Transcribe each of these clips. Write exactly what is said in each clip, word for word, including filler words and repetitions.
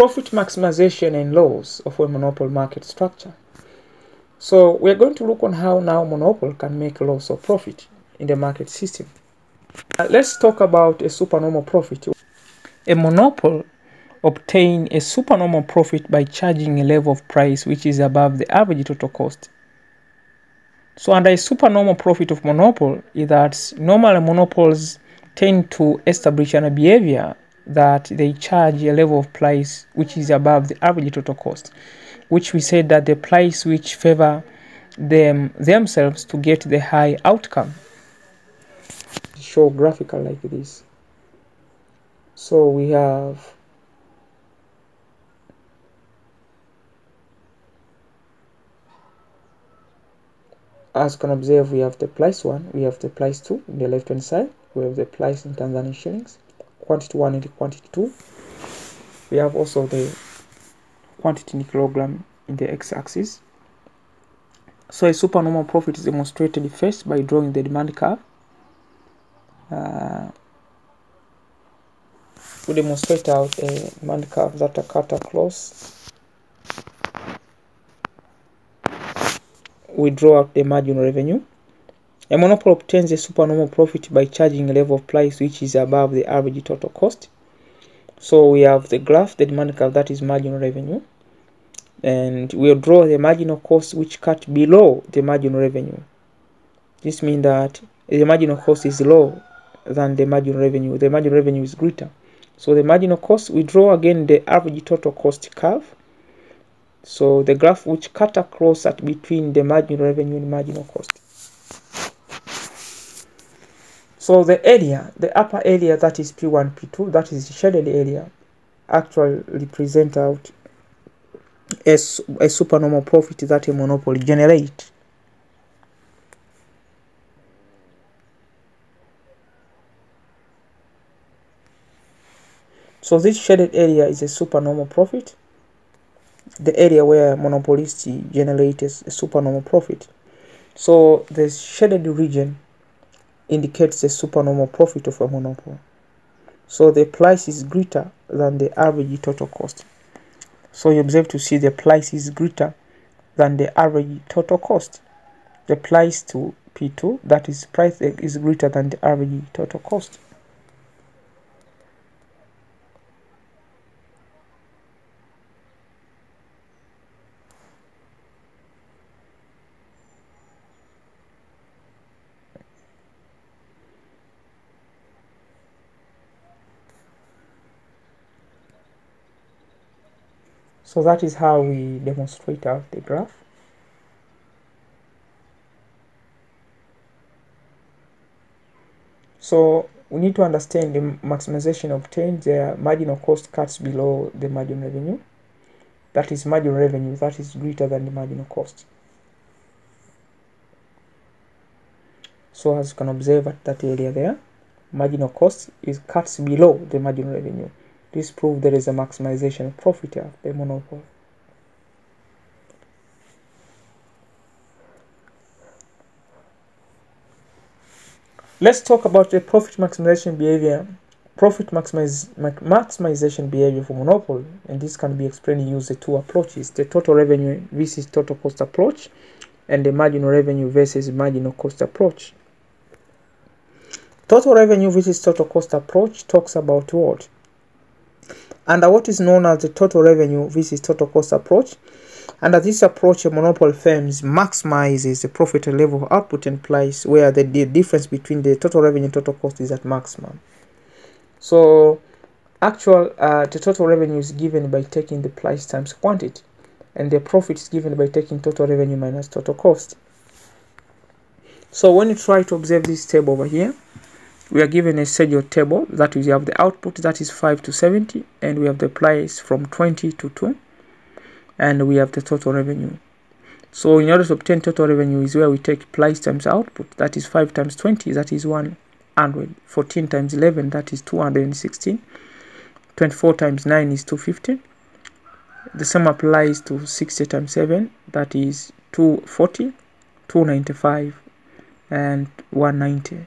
profit maximization and laws of a monopoly market structure. So we're going to look on how now monopoly can make loss of profit in the market system. Uh, let's talk about a supernormal profit. A monopoly obtains a supernormal profit by charging a level of price which is above the average total cost. So under a supernormal profit of monopoly is that normally monopolies tend to establish a behavior that they charge a level of price which is above the average total cost, which we said that the price which favor them themselves to get the high outcome. Show graphical like this. So we have as you can observe, we have the price one, we have the price two in the left hand side, we have the price in Tanzanian shillings, quantity one and quantity two. We have also the quantity in kilogram in the x-axis. So a supernormal profit is demonstrated first by drawing the demand curve. Uh, we demonstrate out a demand curve that are cut across. We draw out the marginal revenue. A monopoly obtains a supernormal profit by charging a level of price which is above the average total cost. So we have the graph, the demand curve, that is marginal revenue. And we'll draw the marginal cost which cut below the marginal revenue. This means that the marginal cost is lower than the marginal revenue. The marginal revenue is greater. So the marginal cost, we draw again the average total cost curve. So the graph which cut across at between the marginal revenue and marginal cost. So the area, the upper area that is P one, P two, that is the shaded area, actually represent out a, a supernormal profit that a monopoly generates. So this shaded area is a supernormal profit, the area where monopolists generate a supernormal profit. So the shaded region indicates the supernormal profit of a monopoly. So the price is greater than the average total cost. So you observe to see the price is greater than the average total cost. The price to P two, that is price is greater than the average total cost. So that is how we demonstrate out the graph. So we need to understand the maximization obtained. The marginal cost cuts below the marginal revenue. That is marginal revenue that is greater than the marginal cost. So as you can observe at that area there, marginal cost is cuts below the marginal revenue. This proves there is a maximization of profit of the monopoly. Let's talk about the profit maximization behavior. Profit maximiz maximization behavior for monopoly, and this can be explained using two approaches: the total revenue versus total cost approach, and the marginal revenue versus marginal cost approach. Total revenue versus total cost approach talks about what? Under what is known as the total revenue versus total cost approach, under this approach, a monopoly firms maximizes the profit level output and price where the, the difference between the total revenue and total cost is at maximum. So, actual uh, the total revenue is given by taking the price times quantity, and the profit is given by taking total revenue minus total cost. So, when you try to observe this table over here, we are given a schedule table that we have the output that is five to seventy, and we have the price from twenty to two, and we have the total revenue. So in order to obtain total revenue is where we take price times output, that is five times twenty, that is one hundred, fourteen times eleven, that is two hundred sixteen, twenty-four times nine is two hundred fifty. The same applies to sixty times seven, that is two hundred forty, two hundred ninety-five, and one hundred ninety.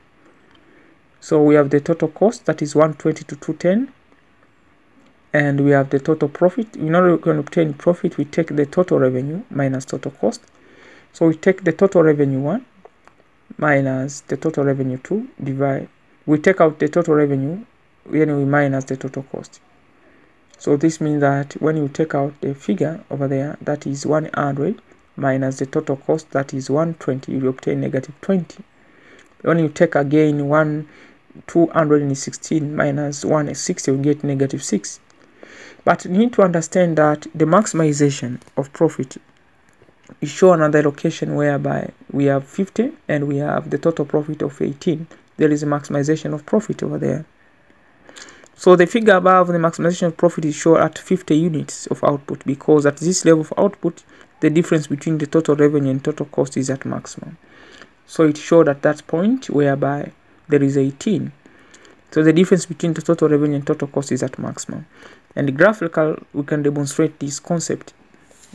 So we have the total cost that is one hundred twenty to two hundred ten, and we have the total profit. In order to obtain profit, we take the total revenue minus total cost. So we take the total revenue one minus the total revenue two, divide, we take out the total revenue, then we minus the total cost. So this means that when you take out the figure over there, that is one hundred minus the total cost, that is one hundred twenty, you obtain negative twenty. When you take again one two hundred sixteen minus one sixty, you get negative six. But you need to understand that the maximization of profit is show another location whereby we have fifty and we have the total profit of eighteen. There is a maximization of profit over there. So the figure above, the maximization of profit is shown at fifty units of output, because at this level of output, the difference between the total revenue and total cost is at maximum. So it showed at that point whereby there is eighteen. So the difference between the total revenue and total cost is at maximum. And graphically, we can demonstrate this concept.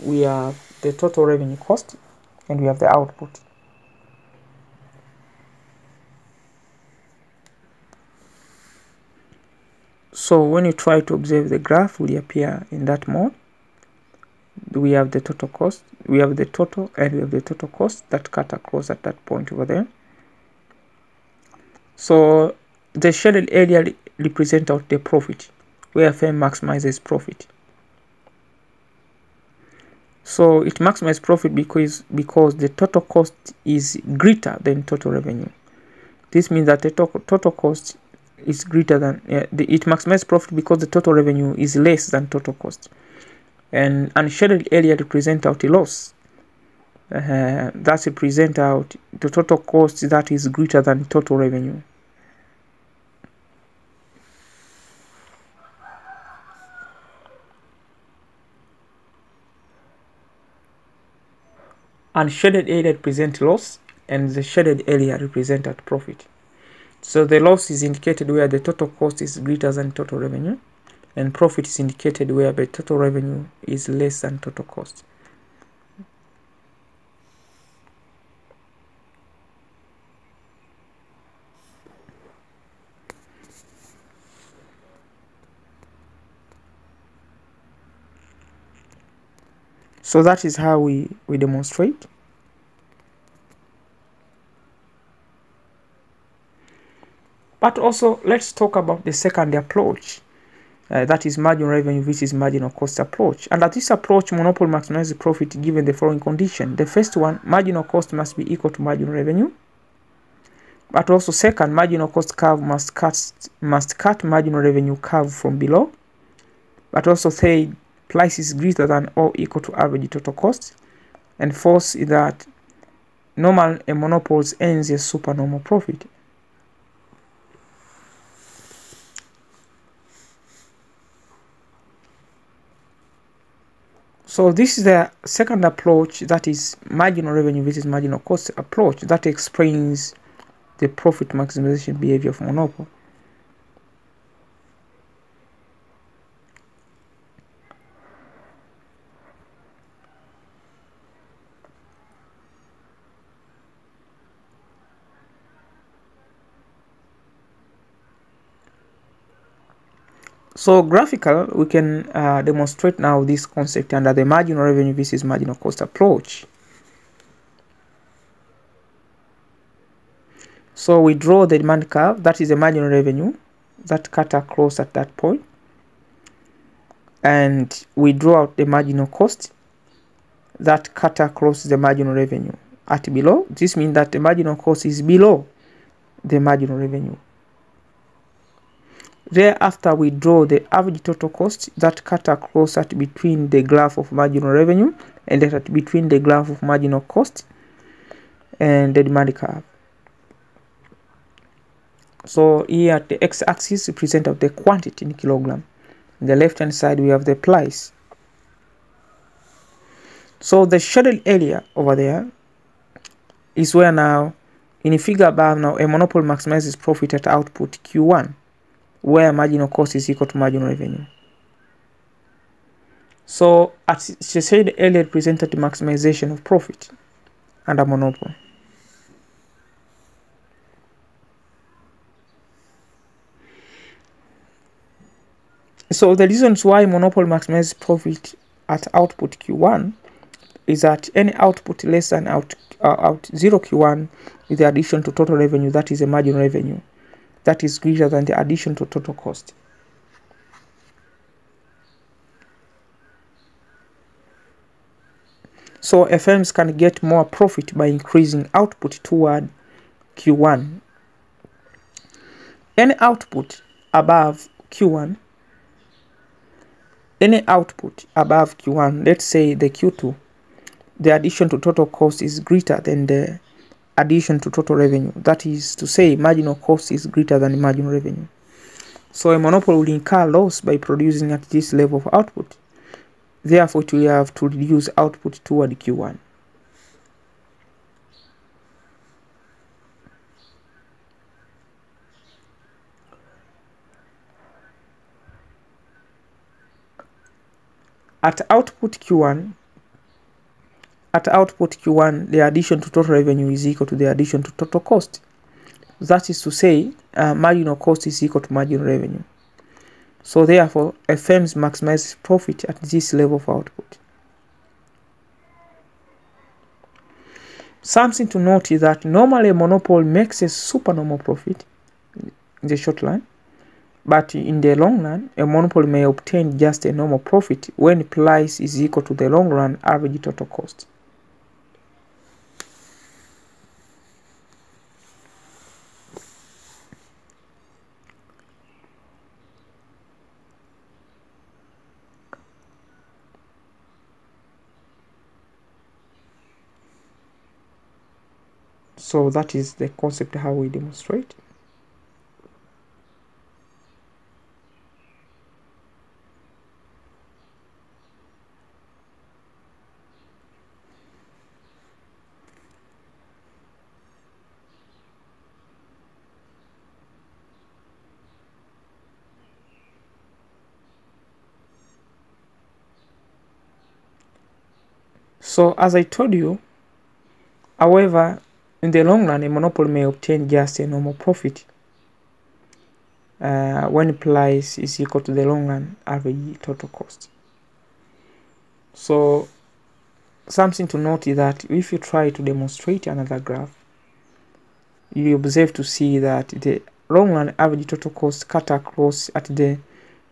We have the total revenue cost and we have the output. So when you try to observe the graph, will appear in that mode. We have the total cost, we have the total, and we have the total cost that cut across at that point over there. So the shaded area represents out the profit, where firm maximizes profit. So it maximizes profit because because the total cost is greater than total revenue. This means that the to total cost is greater than uh, the, it maximizes profit because the total revenue is less than total cost. And unshaded area represent out a loss. Uh, that represent out the total cost that is greater than total revenue. Unshaded area represent loss, and the shaded area represent at profit. So the loss is indicated where the total cost is greater than total revenue, and profit is indicated where the total revenue is less than total cost. So that is how we, we demonstrate. But also, let's talk about the second approach. Uh, that is marginal revenue versus marginal cost approach. And at this approach, monopoly maximizes profit given the following condition. The first one, marginal cost must be equal to marginal revenue. But also second, marginal cost curve must cut, must cut marginal revenue curve from below. But also third, price is greater than or equal to average total cost. And fourth is that normal and monopoles ends a supernormal profit. So this is the second approach, that is marginal revenue versus marginal cost approach, that explains the profit maximization behavior of monopoly. So graphical, we can uh, demonstrate now this concept under the marginal revenue versus marginal cost approach. So we draw the demand curve, that is the marginal revenue, that cut across at that point. And we draw out the marginal cost, that cut across the marginal revenue at below. This means that the marginal cost is below the marginal revenue. Thereafter, we draw the average total cost that cut across at between the graph of marginal revenue and that at between the graph of marginal cost and the demand curve. So here at the x-axis, we present out the quantity in kilogram. On the left-hand side, we have the price. So the shaded area over there is where now, in the figure above now, a monopoly maximizes profit at output Q one. Where marginal cost is equal to marginal revenue. So, as she said earlier, presented the maximization of profit under monopoly. So the reasons why monopoly maximizes profit at output Q one is that any output less than out, uh, out zero Q one is the addition to total revenue, that is a marginal revenue, that is greater than the addition to total cost. So F Ms can get more profit by increasing output toward Q one. Any output above Q one, any output above Q one, let's say the Q two, the addition to total cost is greater than the addition to total revenue. That is to say, marginal cost is greater than marginal revenue. So a monopoly will incur loss by producing at this level of output. Therefore, it will have to reduce output toward Q one. At output Q one, at output Q one, the addition to total revenue is equal to the addition to total cost. That is to say, uh, marginal cost is equal to marginal revenue. So therefore, F Ms maximize profit at this level of output. Something to note is that normally a monopoly makes a supernormal profit in the short run, but in the long run, a monopoly may obtain just a normal profit when price is equal to the long run average total cost. So that is the concept how we demonstrate. So as I told you, however, in the long run, a monopoly may obtain just a normal profit uh, when price is equal to the long run average total cost. So something to note is that if you try to demonstrate another graph, you observe to see that the long run average total cost cut across at the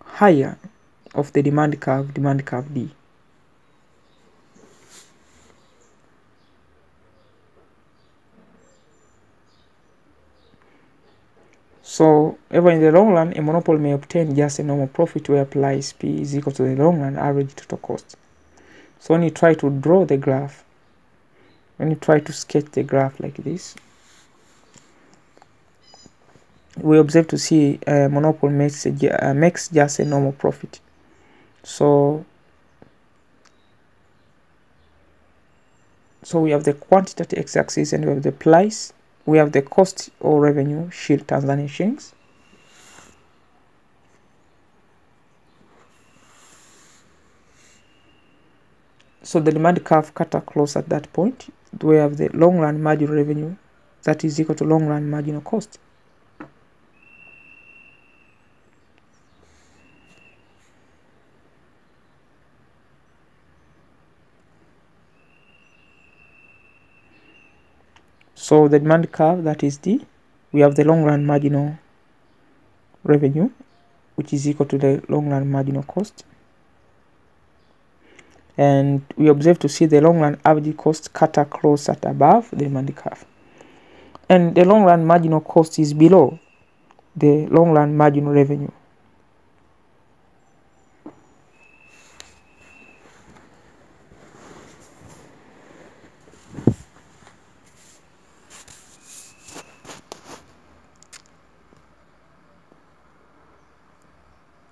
higher of the demand curve, demand curve D. So, ever in the long run, a monopoly may obtain just a normal profit where price P is equal to the long run average total cost. So, when you try to draw the graph, when you try to sketch the graph like this, we observe to see a monopoly makes, a, uh, makes just a normal profit. So, so we have the quantitative x-axis and we have the price. We have the cost or revenue, shil Tanzanian shillings. So the demand curve cut across at that point. We have the long run marginal revenue that is equal to long run marginal cost. So the demand curve, that is D, we have the long run marginal revenue, which is equal to the long run marginal cost. And we observe to see the long run average cost cut across at above the demand curve. And the long run marginal cost is below the long run marginal revenue.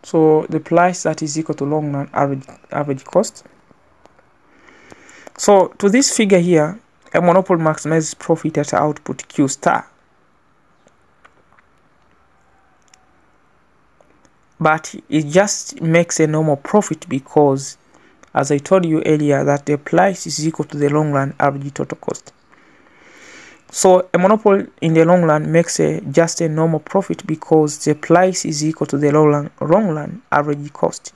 So the price that is equal to long run average, average cost. So to this figure here, a monopoly maximizes profit at output Q star. But it just makes a normal profit because, as I told you earlier, that the price is equal to the long run average total cost. So a monopoly in the long run makes a, just a normal profit because the price is equal to the long run, long run average cost.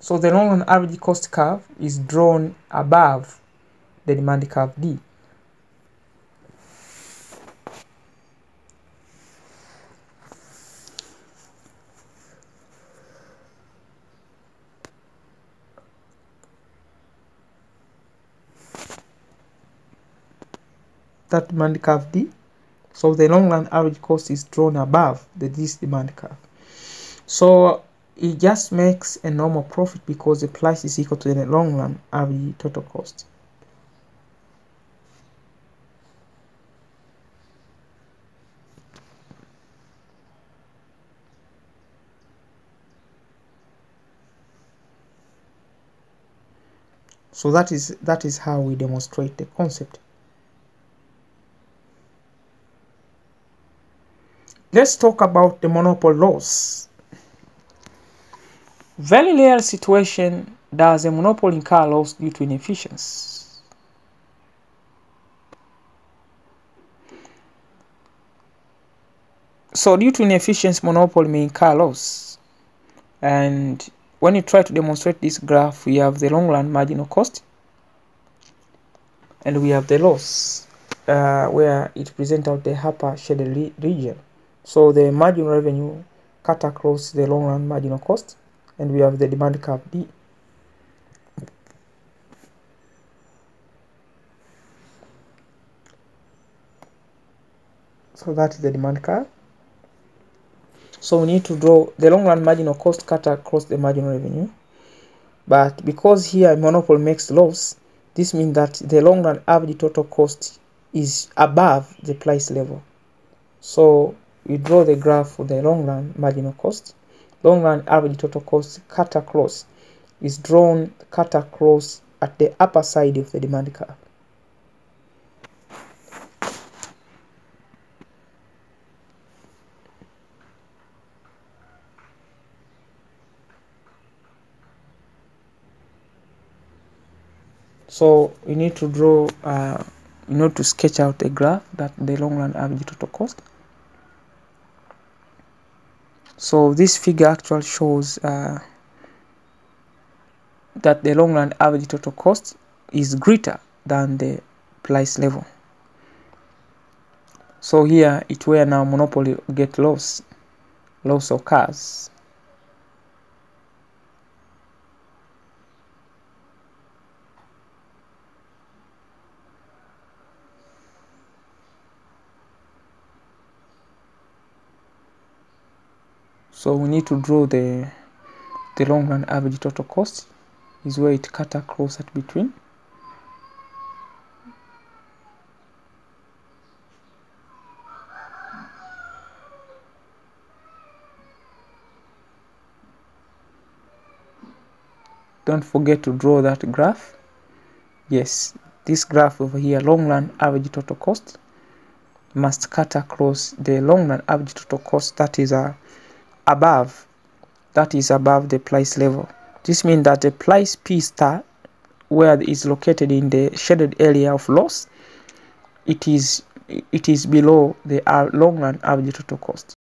So the long run average cost curve is drawn above the demand curve D. That demand curve D. So the long run average cost is drawn above the this demand curve. So it just makes a normal profit because the price is equal to the long run average total cost. So that is that is how we demonstrate the concept. Let's talk about the monopoly laws. Very rare situation does a monopoly incur loss due to inefficiency. So due to inefficiency, monopoly may incur loss. And when you try to demonstrate this graph, we have the long run marginal cost and we have the loss uh, where it presents out the upper shaded re region. So the marginal revenue cut across the long run marginal cost, and we have the demand curve D. So that is the demand curve. So we need to draw the long run marginal cost cut across the marginal revenue. But because here monopoly makes loss, this means that the long run average total cost is above the price level. So we draw the graph for the long run marginal cost. Long run average total cost cut across is drawn cut across at the upper side of the demand curve. So we need to draw, uh, you know, to sketch out a graph that the long run average total cost. So this figure actually shows uh, that the long run average total cost is greater than the price level. So here it where now monopoly get loss, loss occurs. So we need to draw the the long run average total cost is where it cut across at between. Don't forget to draw that graph. Yes, this graph over here, long run average total cost, must cut across the long run average total cost that is a above that is above the price level. This means that the price P star, where it is located in the shaded area of loss, it is it is below the long run average total cost.